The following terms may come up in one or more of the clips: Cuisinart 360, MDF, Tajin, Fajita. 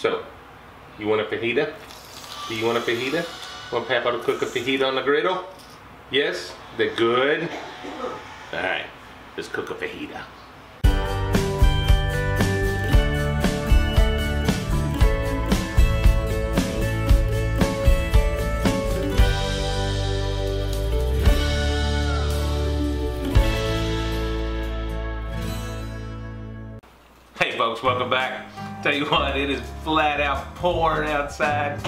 So, you want a fajita? Do you want a fajita? Want Papa to cook a fajita on the griddle? Yes? They're good? Alright, let's cook a fajita. Hey folks, welcome back. Tell you what, it is flat out pouring outside.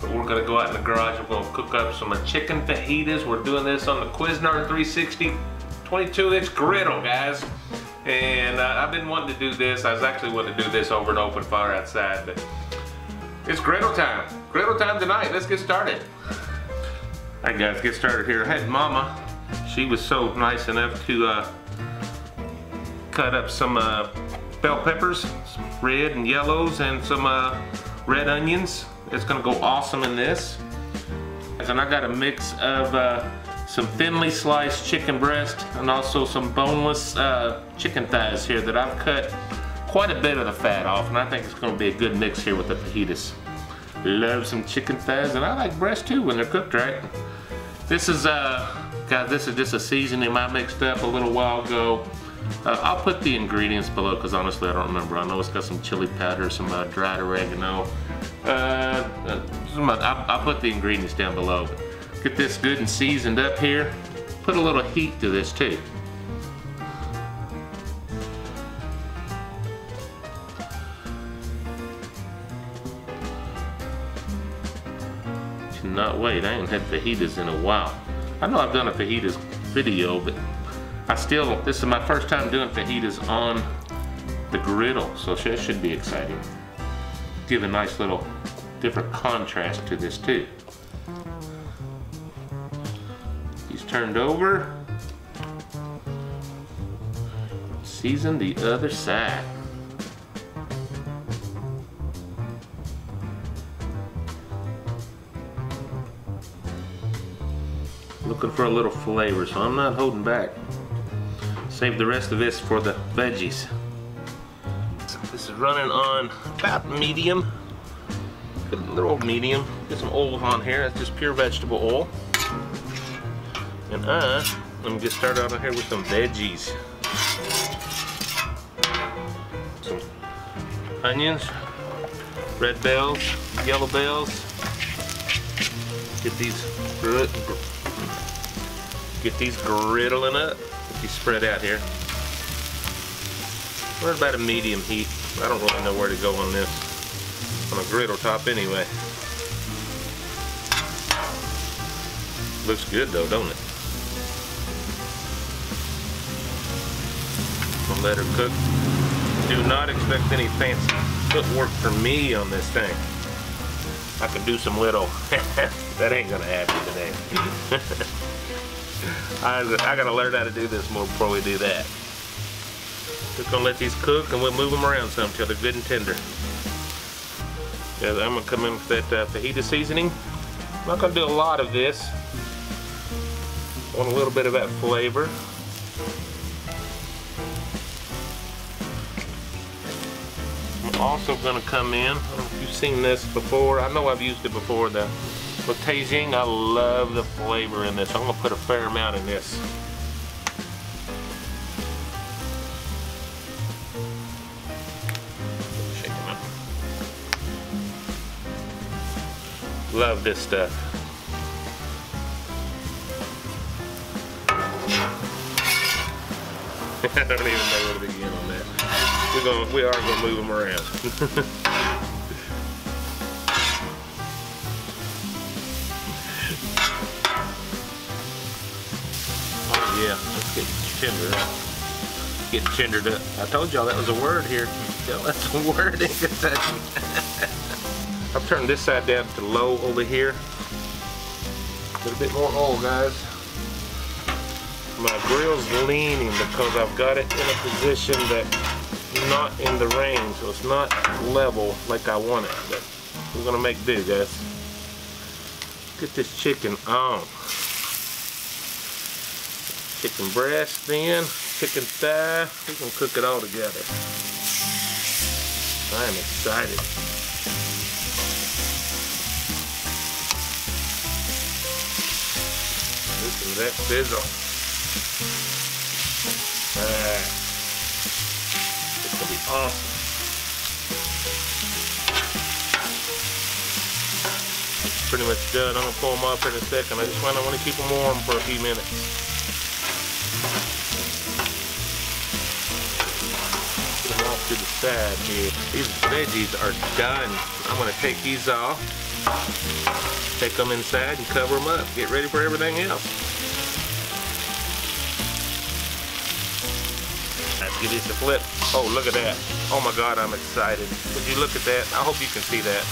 But we're gonna go out in the garage, we're gonna cook up some chicken fajitas. We're doing this on the Cuisinart 360 22-inch griddle, guys. And I've been wanting to do this. I was actually wanting to do this over an open fire outside, but it's griddle time. Griddle time tonight, let's get started. All right guys, get started here. I had Mama, she was so nice enough to cut up some bell peppers, some red and yellows, and some red onions. It's gonna go awesome in this. And I got a mix of some thinly sliced chicken breast and also some boneless chicken thighs here that I've cut quite a bit of the fat off, and I think it's gonna be a good mix here with the fajitas. Love some chicken thighs, and I like breast too when they're cooked right. This is, guys, this is just a seasoning I mixed up a little while ago. I'll put the ingredients below because honestly I don't remember. I know it's got some chili powder, some dried oregano. I'll put the ingredients down below. Get this good and seasoned up here. Put a little heat to this too. Cannot wait. I ain't had fajitas in a while. I know I've done a fajitas video, but this is my first time doing fajitas on the griddle, so that should be exciting. Give a nice little different contrast to this too. These turned over. Season the other side. Looking for a little flavor, so I'm not holding back. Save the rest of this for the veggies. This is running on about medium. Good little medium. Get some oil on here. That's just pure vegetable oil. And let me get started out here with some veggies. Some onions, red bells, yellow bells. Get these griddling up. You spread out here. We're about a medium heat. I don't really know where to go on this. On a griddle top anyway. Looks good though, don't it? I'll let her cook. Do not expect any fancy footwork from me on this thing. I could do some little, that ain't gonna happen today. I gotta learn how to do this more before we do that. Just gonna let these cook and we'll move them around some till they're good and tender. Yeah, I'm gonna come in with that fajita seasoning. I'm not gonna do a lot of this. Want a little bit of that flavor. I'm also gonna come in. I don't know if you've seen this before. I know I've used it before though. With Tajin, I love the flavor in this. I'm gonna put a fair amount in this. Shake them up. Love this stuff. I don't even know where to begin on that. We are gonna move them around. Yeah, let's get tendered up. Get tendered up. I told y'all that was a word here. That's a word in Kentucky. I've turned this side down to low over here. A little bit more oil, guys. My grill's leaning because I've got it in a position that's not in the range, so it's not level like I want it. But we're gonna make do, guys. Get this chicken on. Chicken breast then, chicken thigh, we're gonna cook it all together. I am excited. ね、冷蔵。It will be awesome. Pretty much done. I'm gonna pull them off in a second. I just want to keep them warm for a few minutes. To the side here. These veggies are done. I'm gonna take these off, take them inside and cover them up. Get ready for everything else. Let's give this a flip. Oh, look at that. Oh my God, I'm excited. Would you look at that? I hope you can see that.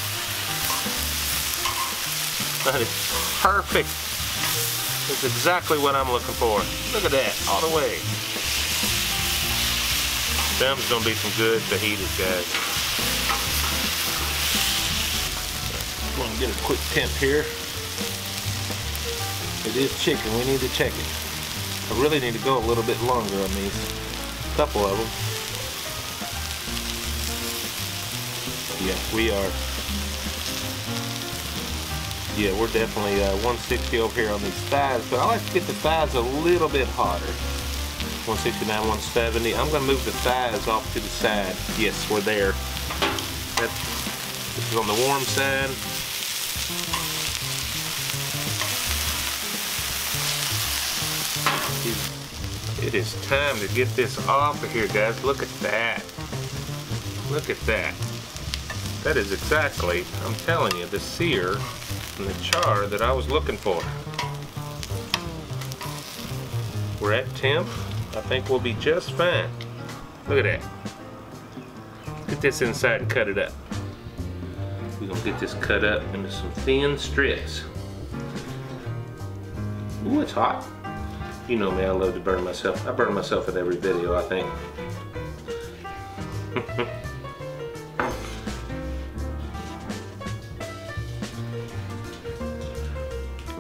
That is perfect. It's exactly what I'm looking for. Look at that, all the way. Them's gonna be some good fajitas, guys. I'm gonna get a quick temp here. It is chicken, we need to check it. I really need to go a little bit longer on these. A couple of them. Yeah, we are. Yeah, we're definitely 160 over here on these thighs, but I like to get the thighs a little bit hotter. 169, 170. I'm gonna move the thighs off to the side. Yes, we're there. This is on the warm side. It is time to get this off of here, guys. Look at that. Look at that. That is exactly, I'm telling you, the sear and the char that I was looking for. We're at temp. I think we'll be just fine. Look at that. Get this inside and cut it up. We're gonna get this cut up into some thin strips. Ooh, it's hot. You know me, I love to burn myself. I burn myself in every video, I think.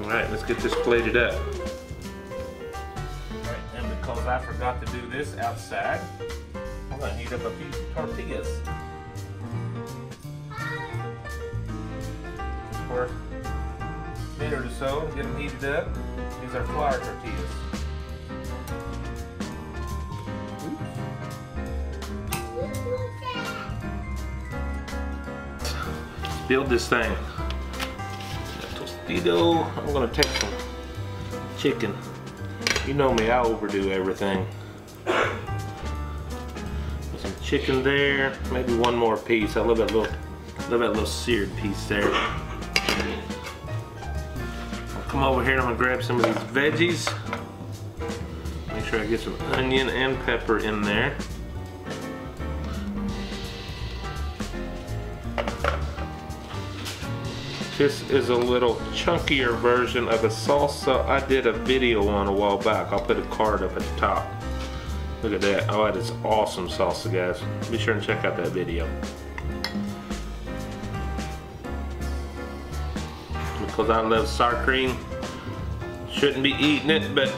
All right, let's get this plated up. Because I forgot to do this outside, I'm going to heat up a few tortillas. For a minute or so, get them heated up. These are flour tortillas. Oops. Build this thing. Tostito. I'm going to take some chicken. You know me, I overdo everything. Some chicken there, maybe one more piece. I love that little seared piece there. I'll come over here and I'm gonna grab some of these veggies. Make sure I get some onion and pepper in there. This is a little chunkier version of a salsa I did a video on a while back. I'll put a card up at the top. Look at that. Oh, that is awesome salsa, guys. Be sure and check out that video. Because I love sour cream. Shouldn't be eating it, but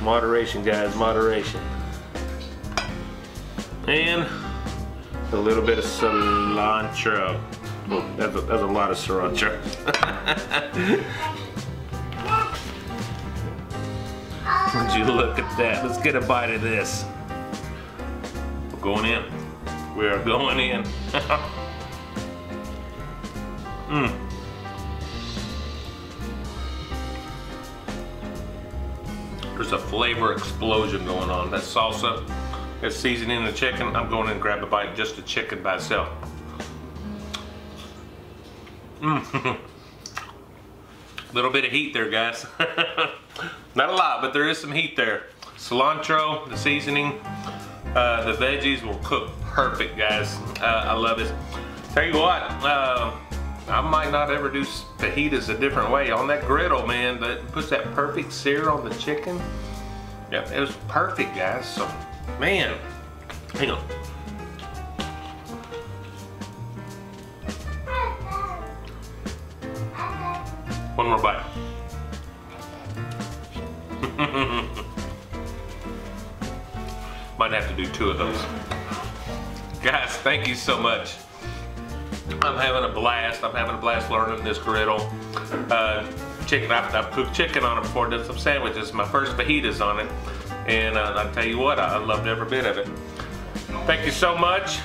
moderation, guys, moderation. And a little bit of cilantro. Well, that's a lot of sriracha. Would you look at that? Let's get a bite of this. We're going in. We are going in. There's a flavor explosion going on. That salsa, that seasoning the chicken. I'm going in and grab a bite just the chicken by itself. Little bit of heat there, guys. Not a lot, but there is some heat there. Cilantro, the seasoning, the veggies will cook perfect, guys. I love it. Tell you what, I might not ever do fajitas a different way. On that griddle, man, that puts that perfect sear on the chicken. Yep, it was perfect, guys. So, man, hang on. One more bite. Might have to do two of those. Guys, thank you so much. I'm having a blast. I'm having a blast learning this griddle. chicken. I've cooked chicken on it before, did some sandwiches. My first fajitas on it. And I tell you what, I loved every bit of it. Thank you so much.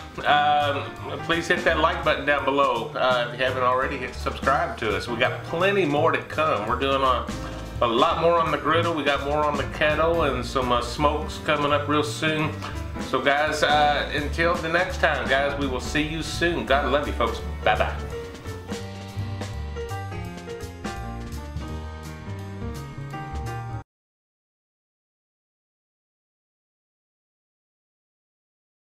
Please hit that like button down below. If you haven't already, hit subscribe to us. We got plenty more to come. We're doing a lot more on the griddle. We got more on the kettle and some smokes coming up real soon. So guys, until the next time, guys, we will see you soon. God love you folks. Bye-bye.